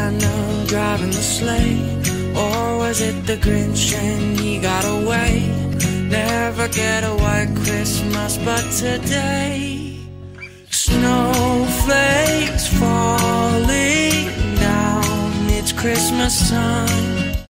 piano driving the sleigh? Or was it the Grinch and he got away? Never get a white Christmas, but today snowflakes falling down, it's Christmas time.